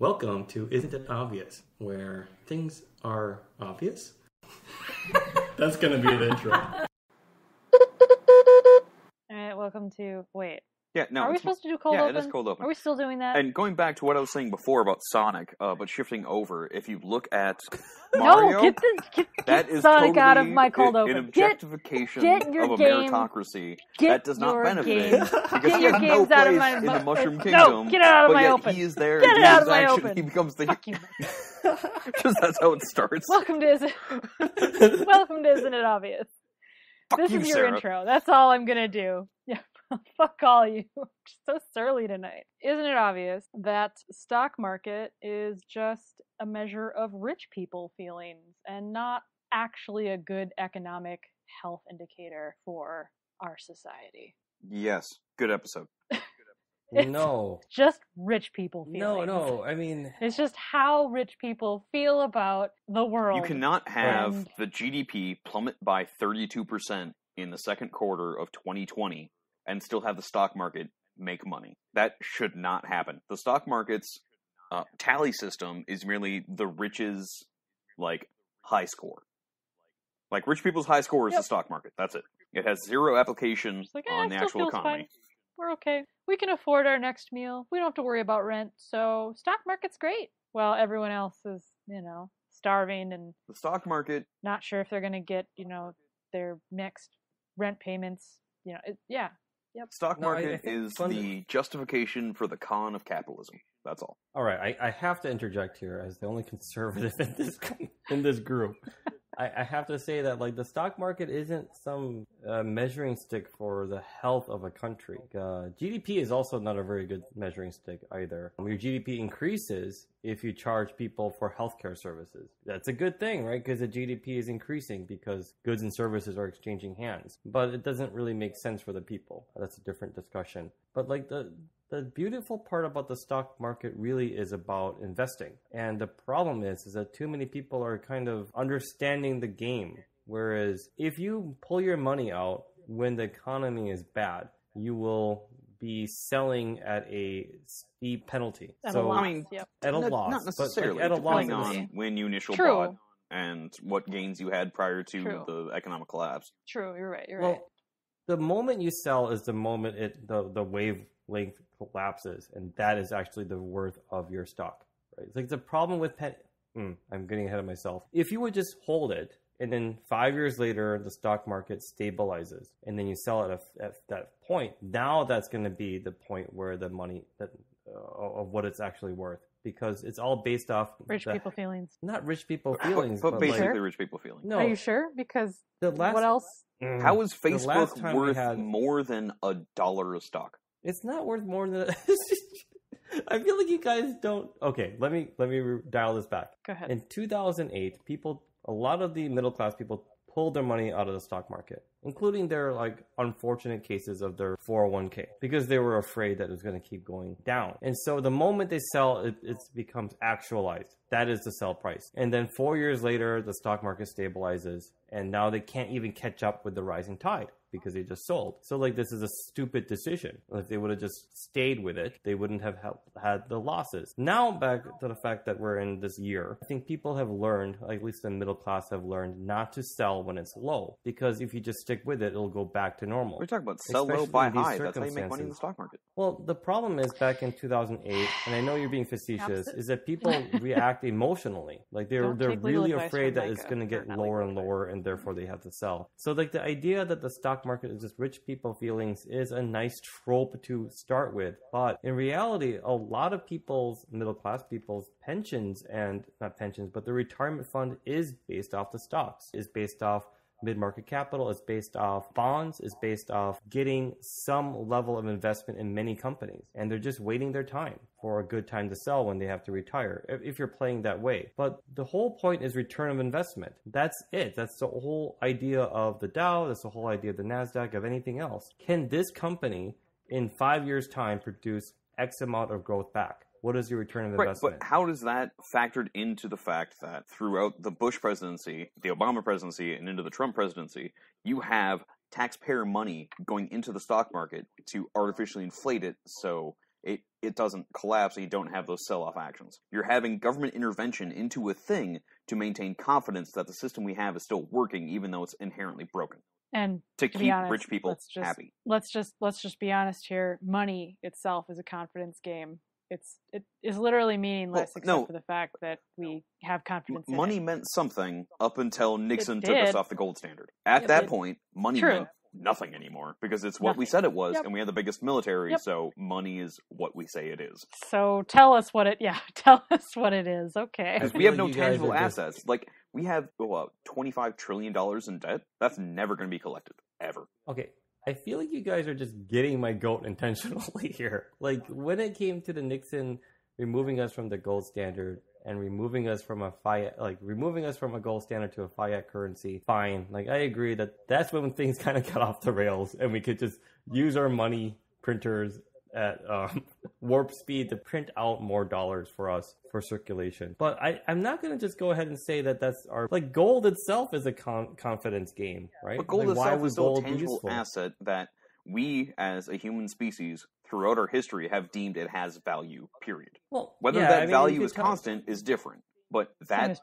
Welcome to Isn't It Obvious?, where things are obvious. That's going to be an intro. All right, welcome to... Wait. Yeah, no. Are we supposed to do cold open? Yeah, it is cold open. Are we still doing that? And going back to what I was saying before about Sonic, but shifting over, if you look at Mario... No, get Sonic totally out of my cold open. An objectification of a meritocracy that does not benefit him. Because he has no place in the Mushroom Kingdom. No, get it out of my open. He is there. Get it out of my open. He becomes the... Fuck you. Because that's how it starts. Welcome to Isn't It Obvious? Fuck this you, is your Sarah. Intro. That's all I'm going to do. Yeah. Fuck all you. I'm just so surly tonight. Isn't it obvious that stock market is just a measure of rich people feelings and not actually a good economic health indicator for our society? Yes. Good episode. No. Just rich people feelings. No. I mean... It's just how rich people feel about the world. You cannot have the GDP plummet by 32% in the second quarter of 2020 and still have the stock market make money. That should not happen. The stock market's tally system is merely the rich's, high score. Rich people's high score is the stock market. That's it. It has zero application on the actual economy. Fine. We're okay. We can afford our next meal. We don't have to worry about rent. So stock market's great. While everyone else is, starving and the stock market not sure if they're going to get, their next rent payments. Yep. Stock market is the justification for the con of capitalism. That's all. All right, I have to interject here as the only conservative in this group. I have to say that the stock market isn't some measuring stick for the health of a country. GDP is also not a very good measuring stick either. Your GDP increases if you charge people for healthcare services. That's a good thing, right? Because the GDP is increasing because goods and services are exchanging hands. But it doesn't really make sense for the people. That's a different discussion. But the beautiful part about the stock market really is about investing. And the problem is that too many people are kind of understanding the game. Whereas if you pull your money out when the economy is bad, you will be selling at a steep penalty. At a loss. Not necessarily. At a loss. Depending on when you initially bought and what gains you had prior to the economic collapse. True, you're right. The moment you sell is the moment the wave length collapses, and that is actually the worth of your stock, right? It's the problem with I'm getting ahead of myself. If you would just hold it, and then 5 years later, the stock market stabilizes, and then you sell it at that point, now that's going to be the point where the money of what it's actually worth, because it's all based off... Rich people feelings. Not rich people feelings, but basically rich people feelings. No. Are you sure? Because what else? How is Facebook worth more than $1 a stock? It's not worth more than... I feel like you guys don't... Okay, let me dial this back. Go ahead. In 2008, a lot of the middle-class people pulled their money out of the stock market, including their unfortunate cases of their 401k, because they were afraid that it was going to keep going down. And so the moment they sell, it becomes actualized. That is the sell price. And then 4 years later, the stock market stabilizes, and now they can't even catch up with the rising tide, because they just sold. So this is a stupid decision. If they would have just stayed with it, they wouldn't have had the losses. Now back to the fact that we're in this year, I think people have learned, at least the middle class have learned, not to sell when it's low, because if you just stick with it, it'll go back to normal. We're talking about sell low, buy high. That's how you make money in the stock market. Well, the problem is back in 2008, and I know you're being facetious, is that people react emotionally. They're really afraid that it's going to get lower and lower, and therefore they have to sell. So the idea that the stock market is just rich people feelings is a nice trope to start with, but in reality, a lot of middle class people's pensions but the retirement fund is based off the stocks, is based off mid-market capital, is based off bonds, is based off getting some level of investment in many companies, and they're just waiting their time for a good time to sell when they have to retire, if you're playing that way. But the whole point is return of investment. That's it. That's the whole idea of the Dow. That's the whole idea of the NASDAQ, of anything else. Can this company in 5 years' time produce X amount of growth back? What is your return on investment? Right, but how does that factor into the fact that throughout the Bush presidency, the Obama presidency, and into the Trump presidency, you have taxpayer money going into the stock market to artificially inflate it so it doesn't collapse, and you don't have those sell-off actions. You're having government intervention into a thing to maintain confidence that the system we have is still working, even though it's inherently broken. And to keep rich people happy. Let's just be honest here. Money itself is a confidence game. It is literally meaningless, except for the fact that we have confidence in it. Money meant something up until Nixon took us off the gold standard. At that point, money meant nothing anymore, because it's what we said it was, and we had the biggest military, so money is what we say it is. So tell us what it is, okay. Because we have no tangible assets. Like, we have $25 trillion in debt. That's never going to be collected, ever. Okay. I feel like you guys are just getting my goat intentionally here. Like, when it came to the Nixon removing us from the gold standard and removing us from a gold standard to a fiat currency, fine. Like, I agree that that's when things kind of got off the rails and we could just use our money printers at warp speed to print out more dollars for us for circulation. But I'm not going to just go ahead and say that that's our... Like, gold itself is a confidence game, right? But gold itself is still a tangible asset that we as a human species throughout our history have deemed it has value, period. Well, whether that value is constant is different, but that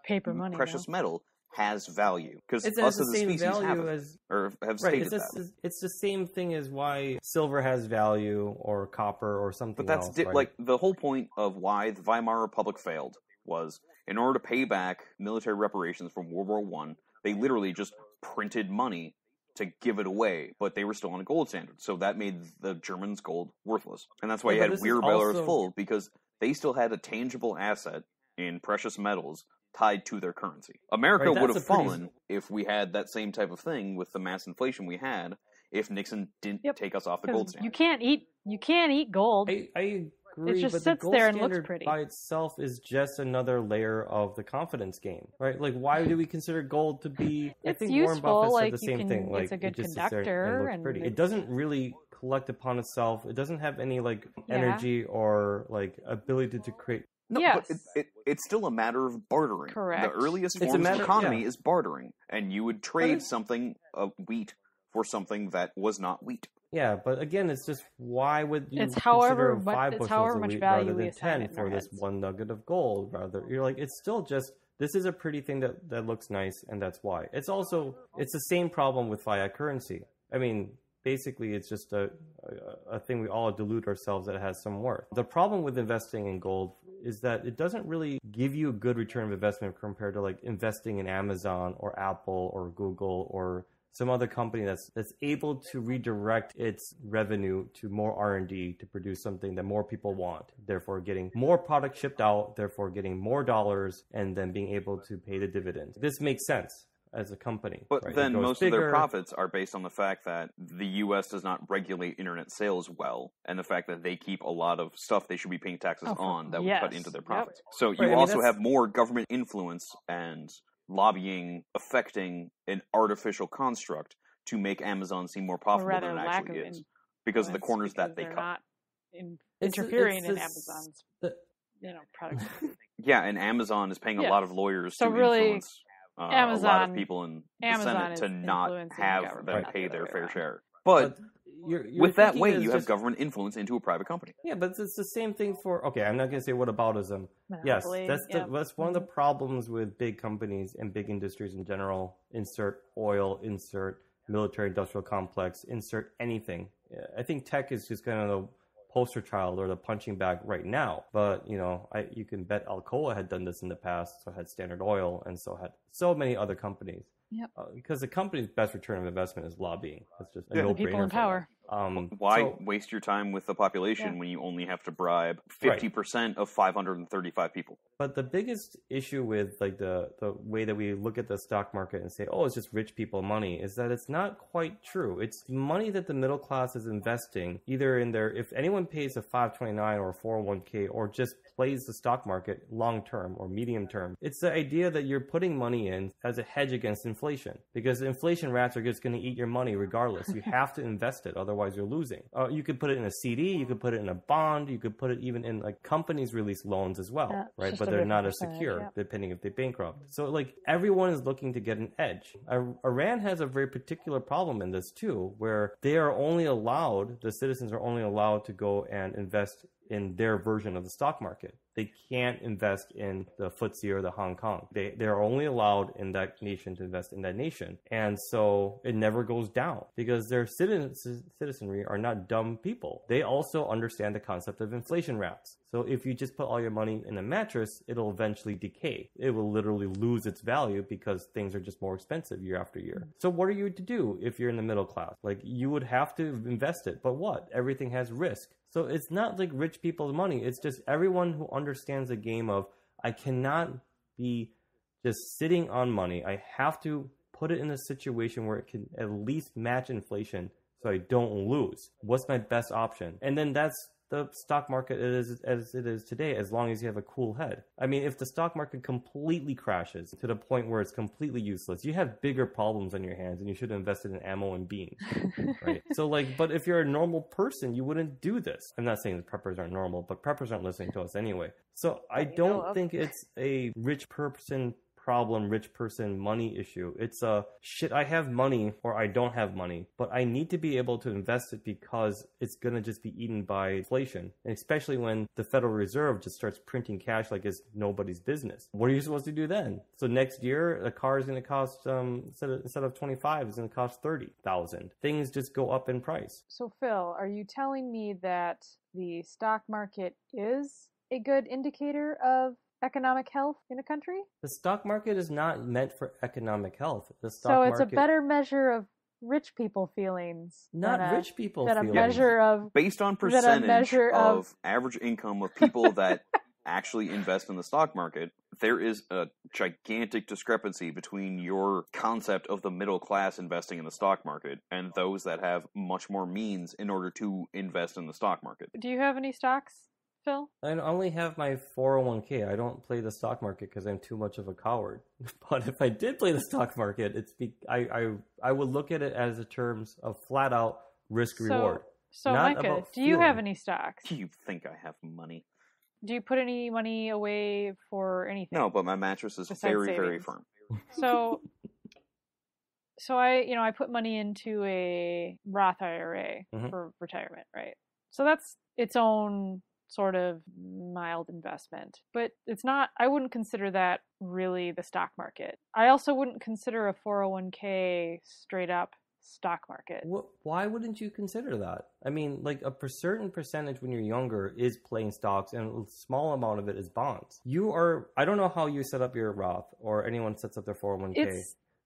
precious metal has value because us as a species have stated that. It's the same thing as why silver has value or copper or something else. But that's like the whole point of why the Weimar Republic failed was in order to pay back military reparations from World War I, they literally just printed money to give it away, but they were still on a gold standard. So that made the Germans' gold worthless. And that's why you had wheelbarrows full, because they still had a tangible asset in precious metals tied to their currency. America would have fallen if we had that same type of thing with the mass inflation we had if Nixon didn't take us off the gold standard. You can't eat gold. I agree, it just sits there and looks pretty. By itself is just another layer of the confidence game, right? Like, why do we consider gold to be? I think Warren Buffett said the same thing. Like, it's a good conductor, and pretty. It doesn't really collect upon itself. It doesn't have any energy or ability to create. No, but it's still a matter of bartering. Correct. The earliest form of economy is bartering, and you would trade something of wheat for something that was not wheat. Yeah, but again, it's just why would you consider 5 bushels of wheat rather than 10 for this one nugget of gold? Rather, you're like, it's still just this is a pretty thing that looks nice, and that's why. It's also the same problem with fiat currency. I mean, basically, it's just a thing we all delude ourselves that it has some worth. The problem with investing in gold is that it doesn't really give you a good return of investment compared to investing in Amazon or Apple or Google or some other company that's able to redirect its revenue to more R&D to produce something that more people want, therefore getting more product shipped out, therefore getting more dollars, and then being able to pay the dividends. This makes sense as a company. But then most of their profits are based on the fact that the U.S. does not regulate internet sales well, and the fact that they keep a lot of stuff they should be paying taxes on that would cut into their profits. So you also have more government influence and lobbying affecting an artificial construct to make Amazon seem more profitable than it actually is because of the corners that they cut. Not interfering in Amazon's products. Yeah, and Amazon is paying a lot of lawyers to influence... Amazon, a lot of people in the Senate to not have them pay their fair share. But with that way, you have government influence into a private company. Yeah, but it's the same thing for... Okay, I'm not going to say whataboutism. Yes, that's one of the problems with big companies and big industries in general. Insert oil, insert military industrial complex, insert anything. I think tech is just kind of... poster child or the punching bag right now, but you can bet Alcoa had done this in the past, so had Standard Oil, and so had so many other companies. Yep. Because the company's best return of investment is lobbying. That's just a no-brainer. People in power. Why waste your time with the population when you only have to bribe 50% of 535 people? But the biggest issue with the way that we look at the stock market and say, oh, it's just rich people money, is that it's not quite true. It's money that the middle class is investing either in their, if anyone pays a 529 or a 401k or just plays the stock market long-term or medium-term, it's the idea that you're putting money in as a hedge against inflation, because inflation rats are just going to eat your money regardless. You have to invest it, otherwise you're losing. You could put it in a CD, you could put it in a bond, you could put it even in companies release loans as well, right? But they're not as secure, depending if they bankrupt. So everyone is looking to get an edge. Iran has a very particular problem in this too, where the citizens are only allowed to go and invest in their version of the stock market. They can't invest in the FTSE or the Hong Kong. They're only allowed in that nation to invest in that nation. And so it never goes down because their citizenry are not dumb people. They also understand the concept of inflation wraps. So if you just put all your money in a mattress, it'll eventually decay. It will literally lose its value because things are just more expensive year after year. So what are you to do if you're in the middle class? Like, you would have to invest it, but what? Everything has risk. So it's not like rich people's money. It's just everyone who understands the game of, I cannot be just sitting on money. I have to put it in a situation where it can at least match inflation so I don't lose. What's my best option? And then that's the stock market is as it is today, as long as you have a cool head. I mean, if the stock market completely crashes to the point where it's completely useless, you have bigger problems on your hands and you should have invested in ammo and beans. Right? So like, but if you're a normal person, you wouldn't do this. I'm not saying that preppers aren't normal, but preppers aren't listening to us anyway. So I don't think it's a rich person problem, rich person money issue. It's a shit, I have money or I don't have money, but I need to be able to invest it because it's going to just be eaten by inflation. And especially when the Federal Reserve just starts printing cash like it's nobody's business. What are you supposed to do then? So next year, a car is going to cost, instead of 25, it's going to cost 30,000. Things just go up in price. So Phil, are you telling me that the stock market is a good indicator of economic health in a country? The stock market is not meant for economic health. So it's a better measure of rich people feelings. Based on percentage of average income of people that actually invest in the stock market, there is a gigantic discrepancy between your concept of the middle class investing in the stock market and those that have much more means in order to invest in the stock market. Do you have any stocks, Phil? I only have my 401k. I don't play the stock market because I'm too much of a coward. But if I did play the stock market, I would look at it as a terms of flat out risk reward. So Micah, do you have any stocks? You think I have money? Do you put any money away for anything? No, but my mattress is very, very firm. So I put money into a Roth IRA for retirement, right? So that's its own sort of mild investment, but it's not, I wouldn't consider that really the stock market. I also wouldn't consider a 401k straight up stock market. Why wouldn't you consider that? I mean, like a certain percentage when you're younger is playing stocks and a small amount of it is bonds. I don't know how you set up your Roth or anyone sets up their 401k,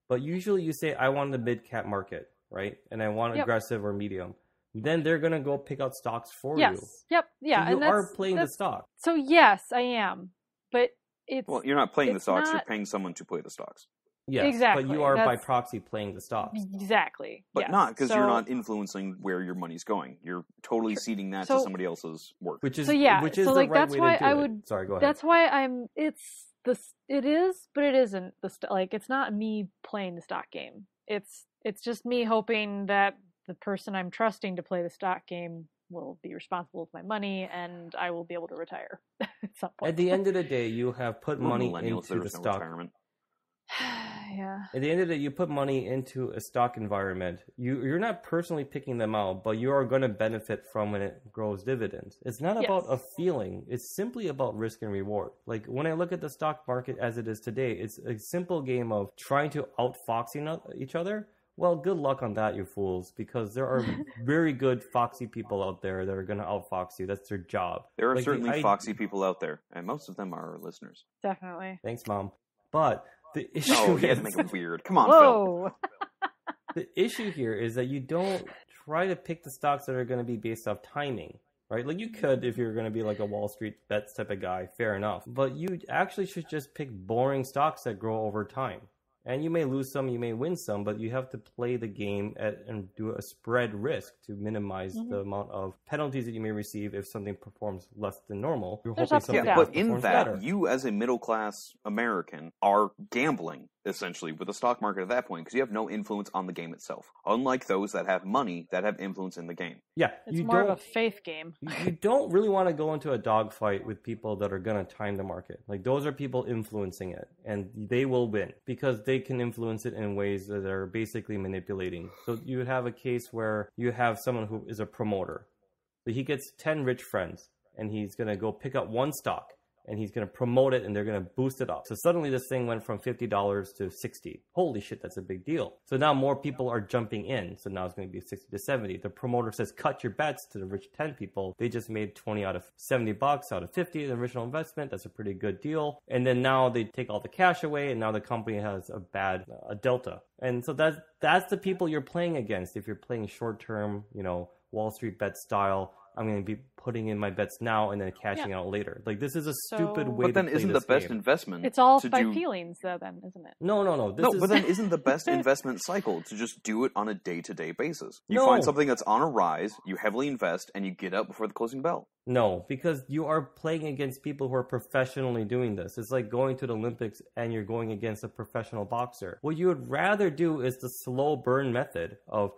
but usually you say, I want the mid cap market, right? And I want aggressive or medium. Then they're going to go pick out stocks for you. Yep. Yeah. So you are playing the stock. So yes, I am. But it's... Well, you're not playing the stocks. You're paying someone to play the stocks. Yes. Exactly. But you are by proxy playing the stocks. Exactly. But not because you're not influencing where your money's going. You're totally ceding that to somebody else's work. Which is the right way to do it. Sorry, go ahead. That's why it is, but it isn't. It's not me playing the stock game. It's just me hoping that the person I'm trusting to play the stock game will be responsible with my money and I will be able to retire at some point. At the end of the day, you have put money into the stock. Yeah. At the end of the day, you put money into a stock environment. You're not personally picking them out, but you are going to benefit from when it grows dividends. It's not about a feeling. It's simply about risk and reward. Like when I look at the stock market as it is today, it's a simple game of trying to outfox each other. Well, good luck on that, you fools, because there are very good foxy people out there that are going to outfox you. That's their job. There are certainly foxy people out there, and most of them are our listeners. Definitely. Thanks, Mom. But the issue you had to make it weird. Come on, Phil. The issue here is that you don't try to pick the stocks that are going to be based off timing, right? Like you could if you're going to be like a Wall Street bets type of guy, fair enough. But you actually should just pick boring stocks that grow over time. And you may lose some, you may win some, but you have to play the game and do a spread risk to minimize the amount of penalties that you may receive if something performs less than normal. But in that, you as a middle-class American are gambling, essentially, with the stock market at that point because you have no influence on the game itself, unlike those that have money that have influence in the game. Yeah. It's more of a faith game. You don't really want to go into a dogfight with people that are going to time the market. Like those are people influencing it, and they will win because they can influence it in ways that are basically manipulating. So you have a case where you have someone who is a promoter. So he gets 10 rich friends. and he's going to go pick up one stock and he's going to promote it and they're going to boost it up. So suddenly this thing went from $50 to $60. Holy shit, that's a big deal. So now more people are jumping in. So now it's going to be 60 to 70. The promoter says, cut your bets to the rich 10 people. They just made 20 out of 70 bucks out of 50, the original investment. That's a pretty good deal. And then now they take all the cash away and now the company has a bad delta. And so that's the people you're playing against. If you're playing short-term, you know, Wall Street bet style, I'm going to be putting in my bets now and then cashing out later. Like, this is a stupid way to play this game. But then isn't the best investment... It's all by feelings, though, then, isn't it? No. But then isn't the best investment cycle to just do it on a day-to-day basis? You find something that's on a rise, you heavily invest, and you get out before the closing bell. No, because you are playing against people who are professionally doing this. It's like going to the Olympics and you're going against a professional boxer. What you would rather do is the slow burn method of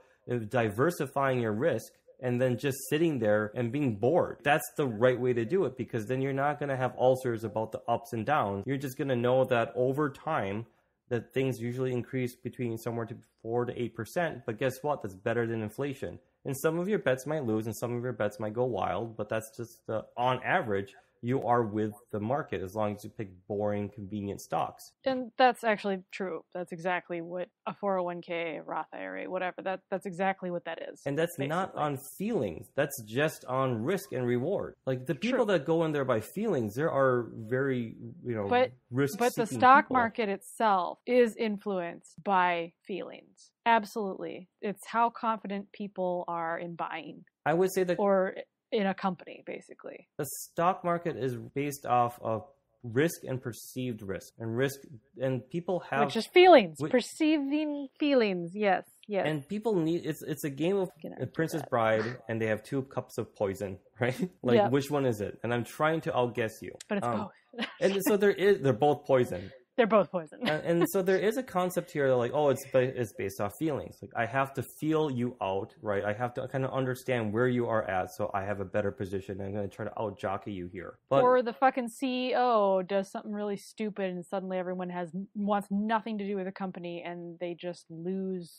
diversifying your risk and then just sitting there and being bored. That's the right way to do it, because then you're not going to have ulcers about the ups and downs. You're just going to know that over time, that things usually increase between somewhere to 4 to 8%. But guess what? That's better than inflation. And some of your bets might lose and some of your bets might go wild, but that's just on average, you are with the market as long as you pick boring, convenient stocks. And that's actually true. That's exactly what a 401k, Roth IRA, whatever, that's exactly what that is. And that's basically not on feelings. That's just on risk and reward. Like the people that go in there by feelings, there are very, risk-seeking people. But the stock market itself is influenced by feelings. Absolutely. It's how confident people are in buying. I would say that... or in a company, basically. The stock market is based off of risk and perceived risk. And people have... which is feelings. Perceiving feelings. Yes. And people need... It's a game of Princess Bride, and they have two cups of poison, right? Like, which one is it? And I'm trying to outguess you. But it's both. And so they're both poison. They're both poison. And so there is a concept here that like, it's based off feelings. Like I have to feel you out, right? I have to kind of understand where you are at, so I have a better position. I'm going to try to out-jockey you here. But, or the fucking CEO does something really stupid and suddenly everyone wants nothing to do with the company and they just lose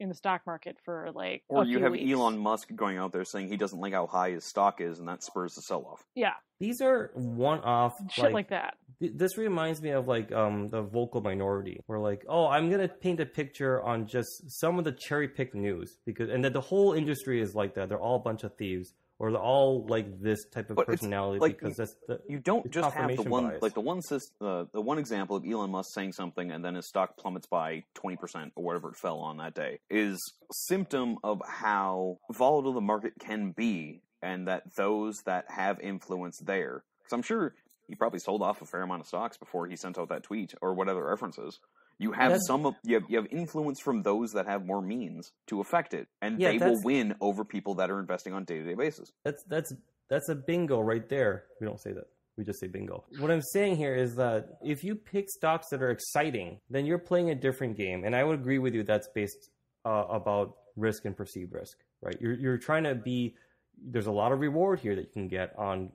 in the stock market for like or you have weeks. Elon Musk going out there saying he doesn't like how high his stock is and that spurs the sell-off. Yeah. These are one-off shit like that. This reminds me of like the vocal minority. We're like, I'm going to paint a picture on just some of the cherry-picked news and that the whole industry is like that. They're all a bunch of thieves. Or they're all like this type of personality, like, because that's you don't just have the one bias. Like the one example of Elon Musk saying something and then his stock plummets by 20% or whatever it fell on that day is symptom of how volatile the market can be, and that those that have influence there. Because I'm sure he probably sold off a fair amount of stocks before he sent out that tweet or whatever references. You have you have influence from those that have more means to affect it, and they will win over people that are investing on a day-to-day basis. That's a bingo right there. We don't say that. We just say bingo. What I'm saying here is that if you pick stocks that are exciting, then you're playing a different game. And I would agree with you. That's based about risk and perceived risk, right? You're trying to be. There's a lot of reward here that you can get on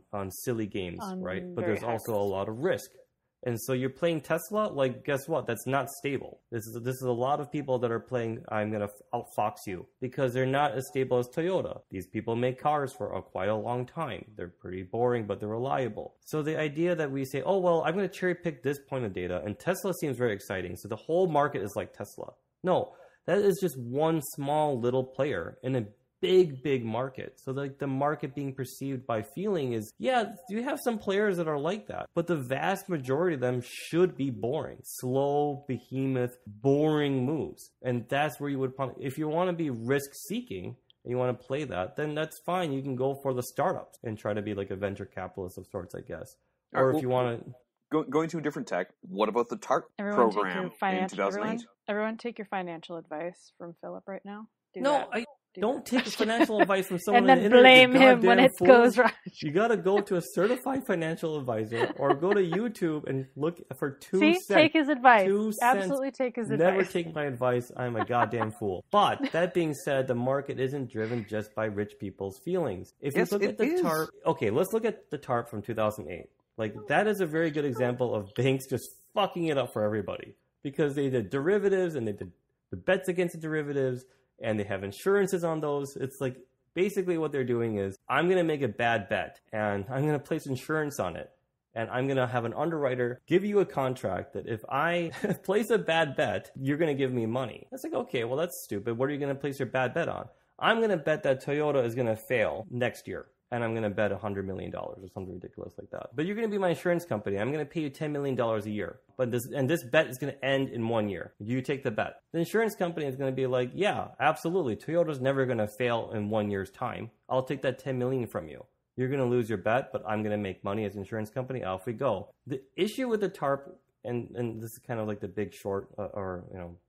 silly games, right? But there's also a lot of risk. And so you're playing Tesla, like, guess what? That's not stable. This is a lot of people that are playing, I'm going to outfox you, because they're not as stable as Toyota. These people make cars for quite a long time. They're pretty boring, but they're reliable. So the idea that we say, I'm going to cherry pick this point of data, and Tesla seems very exciting, so the whole market is like Tesla. No, that is just one small little player in a big market. So like the market being perceived by feeling is, you have some players that are like that, but the vast majority of them should be boring, slow, behemoth, boring moves. And that's where you would, if you want to be risk seeking and you want to play that, then that's fine. You can go for the startups and try to be like a venture capitalist of sorts, I guess. Or if you want to going to a different tech, what about the TARP program in 2008? Everyone take your financial advice from Phillip right now. Don't take financial advice from someone and then blame him when it goes wrong. You got to go to a certified financial advisor or go to YouTube and look for 2 cents. Take his advice. Absolutely take his advice. Never take my advice. I'm a goddamn fool. But that being said, the market isn't driven just by rich people's feelings. If you look at the TARP, let's look at the TARP from 2008. Like that is a very good example of banks just fucking it up for everybody, because they did derivatives and they did the bets against the derivatives. And they have insurances on those. It's like Basically what they're doing is, I'm going to make a bad bet, and I'm going to place insurance on it. And I'm going to have an underwriter give you a contract that if I place a bad bet, you're going to give me money. That's like, okay, well, that's stupid. What are you going to place your bad bet on? I'm going to bet that Toyota is going to fail next year. And I'm going to bet $100 million or something ridiculous like that. But you're going to be my insurance company. I'm going to pay you $10 million a year. But this bet is going to end in 1 year. You take the bet. The insurance company is going to be like, yeah, absolutely. Toyota's never going to fail in 1 year's time. I'll take that $10 million from you. You're going to lose your bet, but I'm going to make money as an insurance company. Off we go. The issue with the TARP, and this is kind of like the Big Short or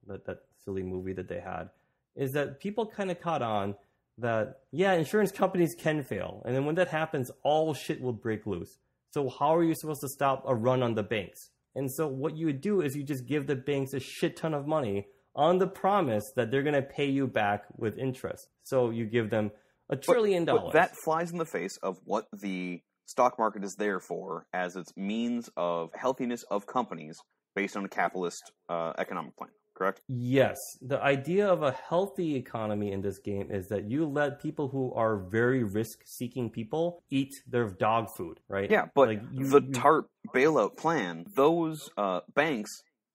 that silly movie that they had, is that people kind of caught on that, yeah, insurance companies can fail. And then when that happens, all shit will break loose. So how are you supposed to stop a run on the banks? And so what you would do is you just give the banks a shit ton of money on the promise that they're going to pay you back with interest. So you give them $1 trillion. But that flies in the face of what the stock market is there for as its means of healthiness of companies based on a capitalist economic plan, correct? Yes. The idea of a healthy economy in this game is that you let people who are very risk-seeking people eat their dog food, right? Yeah, but like the TARP bailout plan, those banks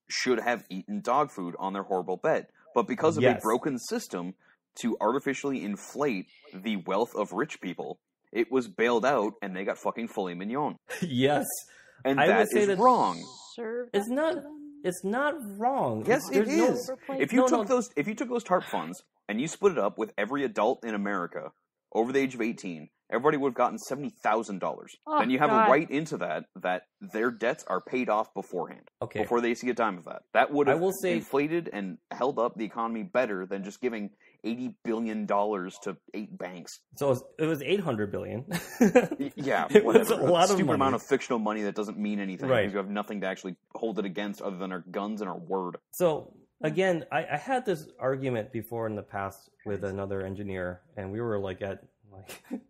should have eaten dog food on their horrible bet. But because of a broken system to artificially inflate the wealth of rich people, it was bailed out and they got fucking filet mignon. Yes. And I would say is that wrong. It's not wrong. Yes, it is. If you took those TARP funds and you split it up with every adult in America over the age of 18, everybody would have gotten $70,000. Then you have a right into that their debts are paid off beforehand. Okay. Before they see a dime of that. That would have inflated and held up the economy better than just giving $80 billion to 8 banks. So it was $800 billion. Yeah, whatever. It was a lot of money. Amount of fictional money that doesn't mean anything. Right. Because you have nothing to actually hold it against other than our guns and our word. So, again, I had this argument before in the past with another engineer, and we were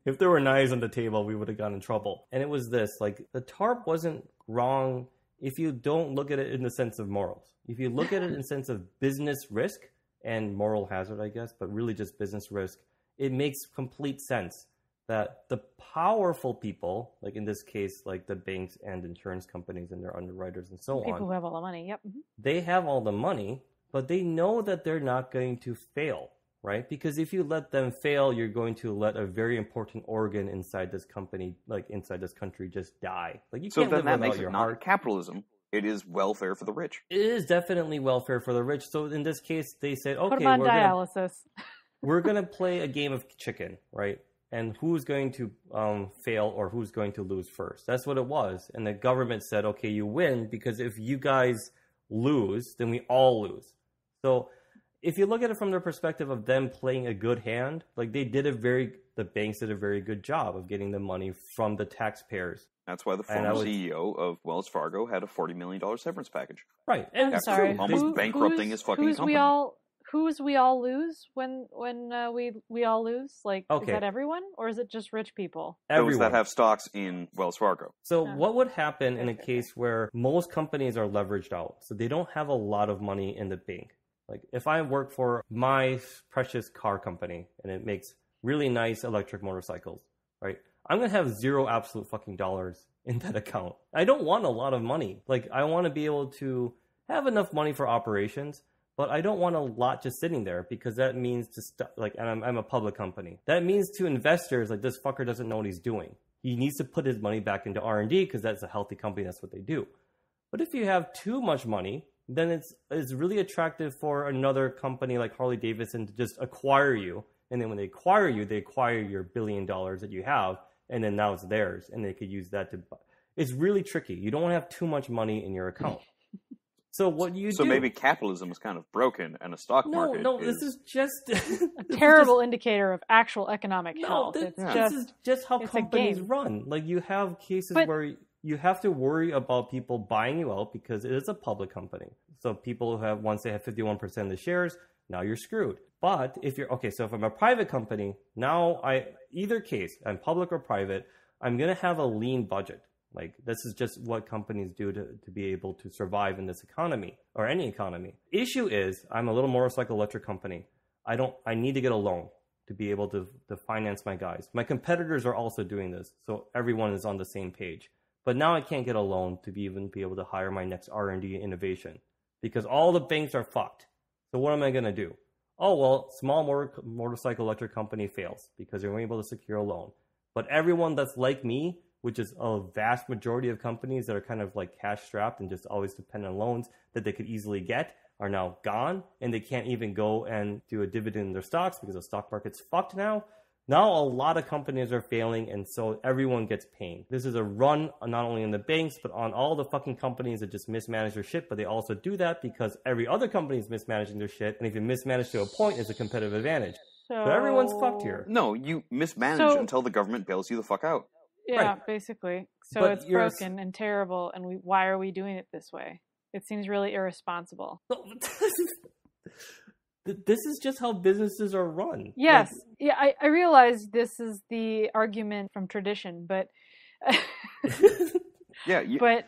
if there were knives on the table, we would have gotten in trouble. And it was this, the TARP wasn't wrong if you don't look at it in the sense of morals. If you look at it in the sense of business risk, and moral hazard, I guess, but really just business risk, it makes complete sense that the powerful people, like in this case, like the banks and insurance companies and their underwriters and so on. People who have all the money, yep. They have all the money, but they know that they're not going to fail, right? Because if you let them fail, you're going to let a very important organ inside this company, inside this country, just die. That makes it not capitalism. It is welfare for the rich. It is definitely welfare for the rich. So in this case, they said, okay, we're going to play a game of chicken, right? And who's going to fail or who's going to lose first? That's what it was. And the government said, okay, you win, because if you guys lose, then we all lose. So if you look at it from their perspective of them playing a good hand, the banks did a very good job of getting the money from the taxpayers. That's why the former CEO of Wells Fargo had a $40 million severance package. Right. And almost bankrupting his fucking company. Who's we all lose when we all lose? Is that everyone? Or is it just rich people? Everyone. Those that have stocks in Wells Fargo. So what would happen in a case where most companies are leveraged out? So they don't have a lot of money in the bank. If I work for my precious car company and it makes really nice electric motorcycles, right? I'm going to have zero absolute fucking dollars in that account. I don't want a lot of money. I want to be able to have enough money for operations, but I don't want a lot just sitting there, because that means to and I'm a public company. That means to investors, this fucker doesn't know what he's doing. He needs to put his money back into R&D because that's a healthy company. That's what they do. But if you have too much money, then it's really attractive for another company like Harley Davidson to just acquire you. And then when they acquire your $1 billion that you have, and then now it's theirs, and they could use that to buy. It's really tricky. You don't want to have too much money in your account. So what you do... So maybe capitalism is kind of broken, and a stock market this is just... a terrible indicator of actual economic health. This is just how companies run. You have cases where you have to worry about people buying you out because it is a public company. So people once they have 51% of the shares, now you're screwed. But if I'm a private company, now either case, I'm public or private, I'm going to have a lean budget. This is just what companies do to be able to survive in this economy or any economy. Issue is, I'm a little motorcycle electric company. I need to get a loan. to be able to finance my guys. My competitors are also doing this, so everyone is on the same page. But now I can't get a loan to be able to hire my next R&D innovation because all the banks are fucked. So what am I going to do? Oh, well, small motorcycle electric company fails because they weren't able to secure a loan. But everyone that's like me, which is a vast majority of companies that are kind of like cash strapped and just always depend on loans that they could easily get, are now gone, and they can't even go and do a dividend in their stocks because the stock market's fucked now. Now a lot of companies are failing, and so everyone gets pain. This is a run not only in the banks, but on all the fucking companies that just mismanage their shit, but they also do that because every other company is mismanaging their shit, and if you mismanage to a point, it's a competitive advantage. So everyone's fucked here. No, you mismanage until the government bails you the fuck out. Yeah, right. Basically. So but it's broken and terrible, and why are we doing it this way? It seems really irresponsible. This is just how businesses are run. Yes. I realize this is the argument from tradition, but... but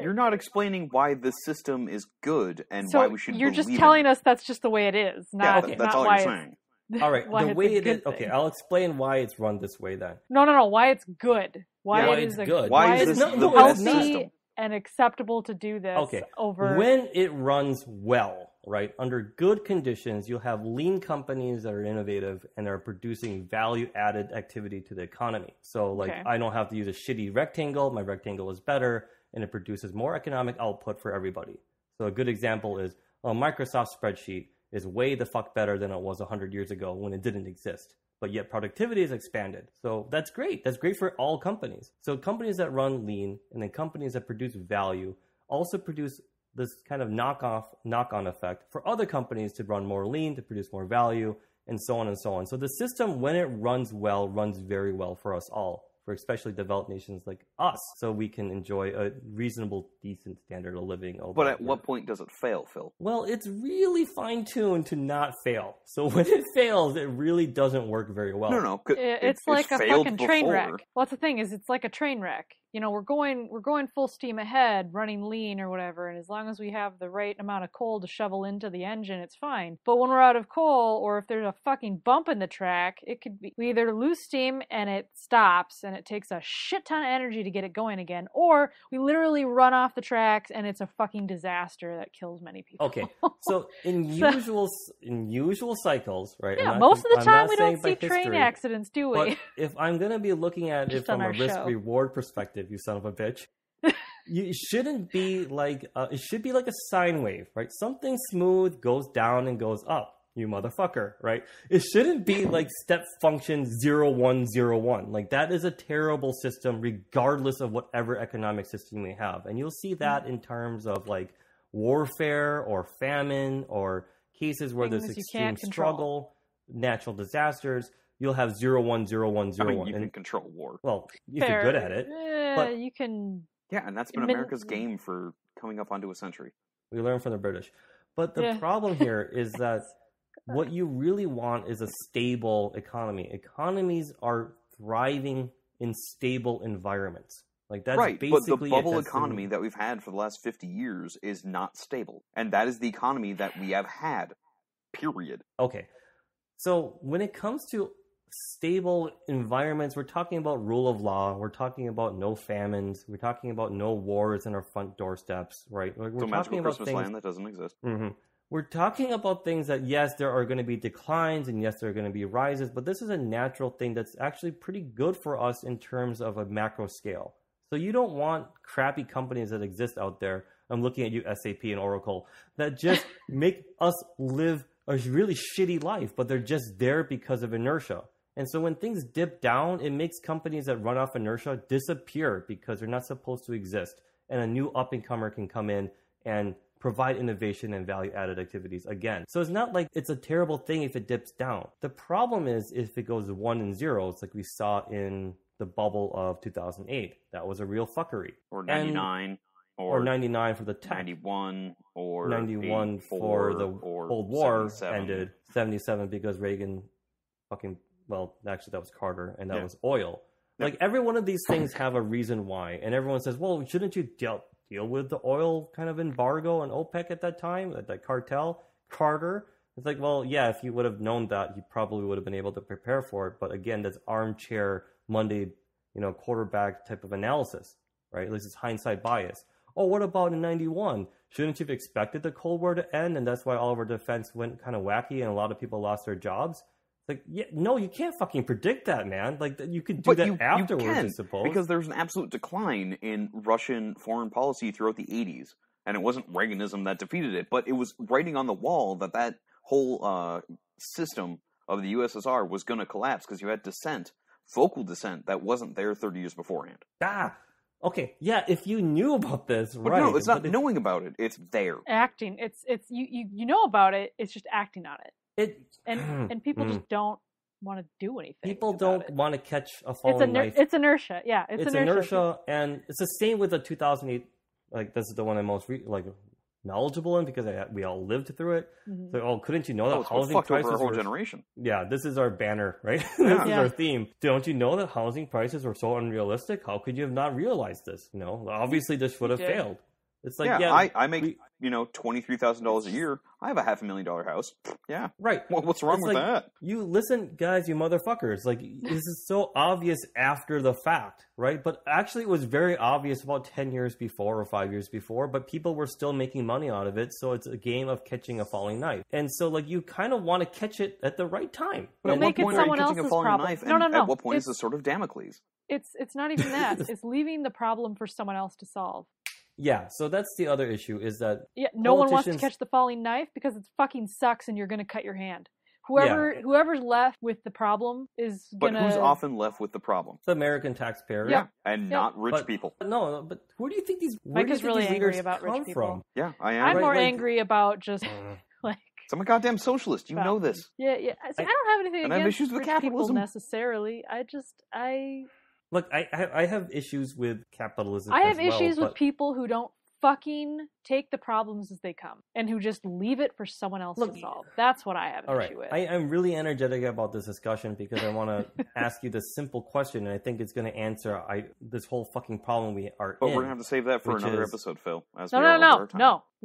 you're not explaining why the system is good and why we should believe it. You're just telling us that's just the way it is. That's all you're saying. All right, the way it is... Okay, I'll explain why it's run this way then. No, why it's good. Why is this the system? And acceptable to do this over... When it runs well, right? Under good conditions, you'll have lean companies that are innovative and are producing value-added activity to the economy. So, I don't have to use a shitty rectangle. My rectangle is better, and it produces more economic output for everybody. So a good example is a Microsoft spreadsheet is way the fuck better than it was 100 years ago when it didn't exist. But yet productivity is expanded. So that's great. That's great for all companies. So companies that run lean and then companies that produce value also produce this kind of knock-on effect for other companies to run more lean, to produce more value, and so on and so on. So the system, when it runs well, runs very well for us all, for especially developed nations like us, so we can enjoy a reasonable, decent standard of living. But at what point does it fail, Phil? Well, it's really fine-tuned to not fail. So when it fails, it really doesn't work very well. No. It's like a fucking train wreck. Well, that's the thing, is it's like a train wreck. You know, we're going full steam ahead, running lean or whatever, and as long as we have the right amount of coal to shovel into the engine, it's fine. But when we're out of coal, or if there's a fucking bump in the track, it could be, we either lose steam and it stops and it takes a shit ton of energy to get it going again, or we literally run off the tracks and it's a fucking disaster that kills many people. Okay, so in usual cycles, right? Yeah, most of the time we don't see train accidents, do we? But if I'm going to be looking at it from a risk-reward perspective, you son of a bitch. You shouldn't be like, it should be like a sine wave, right? Something smooth goes down and goes up, you motherfucker, right? It shouldn't be like step function 0101. Like that is a terrible system regardless of whatever economic system we have. And you'll see that in terms of like warfare or famine or cases where there's extreme struggle, natural disasters. You'll have 010101. I mean, you can control war. Well, if you're good at it. But you can... Yeah, and that's been America's game for coming up onto a century. We learn from the British. But the problem here is that what you really want is a stable economy. Economies are thriving in stable environments. Like that's right, but the bubble economy that we've had for the last 50 years is not stable. And that is the economy that we have had, period. Okay, so when it comes to stable environments, we're talking about rule of law, we're talking about no famines, we're talking about no wars in our front doorsteps, right? Like, we're talking about Christmas land that doesn't exist. Mm-hmm. We're talking about things that, yes, there are going to be declines and yes, there are going to be rises, but this is a natural thing that's actually pretty good for us in terms of a macro scale. So you don't want crappy companies that exist out there, I'm looking at you SAP and Oracle, that just make us live a really shitty life, but they're just there because of inertia. And so when things dip down, it makes companies that run off inertia disappear because they're not supposed to exist. And a new up-and-comer can come in and provide innovation and value-added activities again. So it's not like it's a terrible thing if it dips down. The problem is if it goes 1 and 0, like we saw in the bubble of 2008. That was a real fuckery. Or 99. Or 99 for the tech. 91 or 91 for the Cold War 77. Ended. 77 because Reagan fucking... Well, actually, that was Carter, and that was oil. Yeah. Like, every one of these things have a reason why. And everyone says, well, shouldn't you deal with the oil kind of embargo and OPEC at that time, at that cartel? Carter It's like, well, yeah, if you would have known that, you probably would have been able to prepare for it. But again, that's armchair Monday, quarterback type of analysis, right? At least it's hindsight bias. Oh, what about in 91? Shouldn't you have expected the Cold War to end? And that's why all of our defense went kind of wacky and a lot of people lost their jobs. Like, yeah, no, you can't fucking predict that, man. Like, you could do that afterwards, I suppose. Because there's an absolute decline in Russian foreign policy throughout the 80s. And it wasn't Reaganism that defeated it, but it was writing on the wall that that whole system of the USSR was going to collapse because you had dissent, vocal dissent, that wasn't there 30 years beforehand. Ah, okay, yeah, if you knew about this, but right. But no, it's not knowing about it, it's there. Acting, it's you know about it, it's just acting on it. And people just don't want to do anything. People don't want to catch a falling knife. It's inertia, yeah. It's inertia, and it's the same with the 2008. Like, this is the one I'm most knowledgeable in because we all lived through it. Mm-hmm. So, couldn't you know that housing prices over our whole generation? Yeah, this is our banner, right? This is our theme. Don't you know that housing prices were so unrealistic? How could you have not realized this? Obviously this would have failed. It's like, I make $23,000 a year. I have a $500,000 house. Yeah, right. Well, what's wrong with that? You listen, guys, you motherfuckers. Like, this is so obvious after the fact, right? But actually, it was very obvious about 10 years before or 5 years before. But people were still making money out of it, so it's a game of catching a falling knife. And so, like, you kind of want to catch it at the right time. But at what point are you catching a falling knife? No. At what point is this sort of Damocles? It's not even that. It's leaving the problem for someone else to solve. Yeah, so that's the other issue is that no one wants to catch the falling knife because it fucking sucks and you're going to cut your hand. Whoever's left with the problem is going to... But who's often left with the problem? The American taxpayer. Yeah. And not rich people. But who do you think these... Micah's really angry about rich people. Yeah, I am. I'm more angry about just... I'm a goddamn socialist. You know this. Yeah. So I don't have anything against rich capitalism people necessarily. Look, I have issues with capitalism. I have issues with people who don't fucking take the problems as they come and who just leave it for someone else to solve. That's what I have an issue with. I'm really energetic about this discussion because I want to ask you this simple question, and I think it's going to answer this whole fucking problem we are in. But we're going to have to save that for another episode, Phil.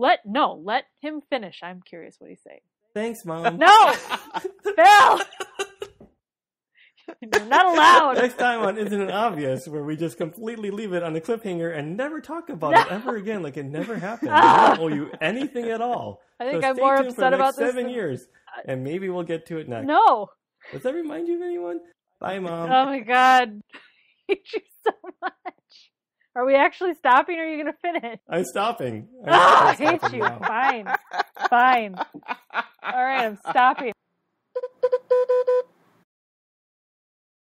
Let him finish. I'm curious what he's saying. Thanks, Mom. No! Phil! You're not allowed. Next time on Isn't It Obvious, where we just completely leave it on a cliffhanger and never talk about it ever again, like it never happened. I don't owe you anything at all. I think I'm more upset about this. 7 years, and maybe we'll get to it next. No. Does that remind you of anyone? Bye, Mom. Oh my God, I hate you so much. Are we actually stopping, or are you going to finish? I'm stopping. I hate you. Now. Fine. All right, I'm stopping.